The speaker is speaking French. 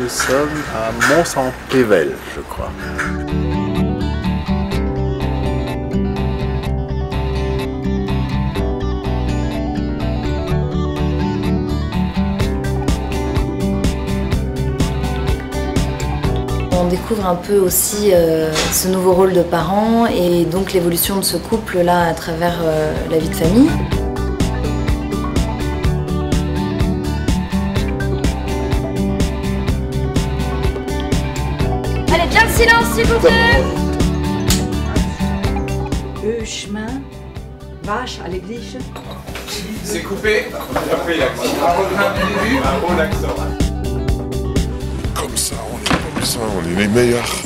nous sommes à Mont-Saint-Pével, je crois. On découvre un peu aussi ce nouveau rôle de parent et donc l'évolution de ce couple-là à travers la vie de famille. Allez, bien le silence, s'il vous plaît. Le chemin, vache à l'église. C'est coupé. Après, il a un gros accent. Comme ça, on est les meilleurs.